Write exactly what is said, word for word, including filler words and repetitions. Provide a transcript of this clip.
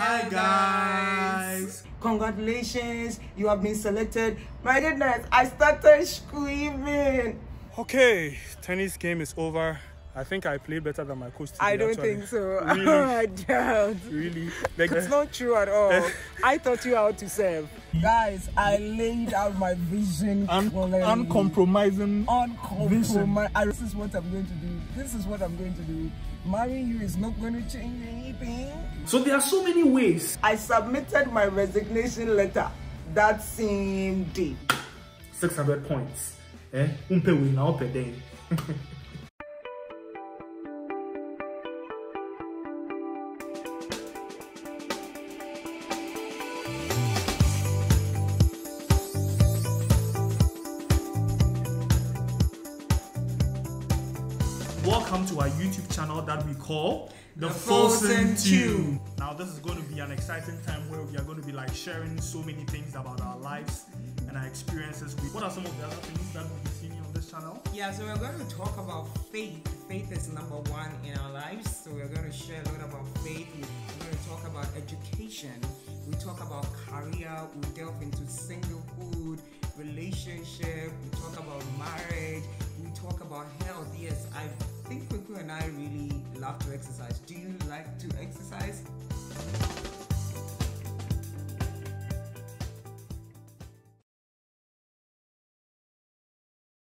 Hi guys! Congratulations, you have been selected. My goodness, I started screaming. Okay, tennis game is over. I think I played better than my coach today, I don't actually. think so. Really? Oh, I doubt. Really? Like, it's not true at all. I taught you how to serve. Guys, I laid out my vision. Un clearly. Uncompromising. Uncompromising. I, this is what I'm going to do. This is what I'm going to do. Marrying you is not going to change anything. So there are so many ways. I submitted my resignation letter that same day. six hundred points. Eh? Umpe will now pay them. Welcome to our YouTube channel that we call The, the Folsons Tube. Now this is going to be an exciting time where we are going to be like sharing so many things about our lives and our experiences. With. What are some of the other things that we'll be seeing on this channel? Yeah, so we're going to talk about faith. Faith is number one in our lives. So we're going to share a lot about faith. We're going to talk about education. We talk about career. We delve into singlehood, relationship. We talk about marriage. We talk about health. Yes, I've I think Kweku and I really love to exercise. Do you like to exercise?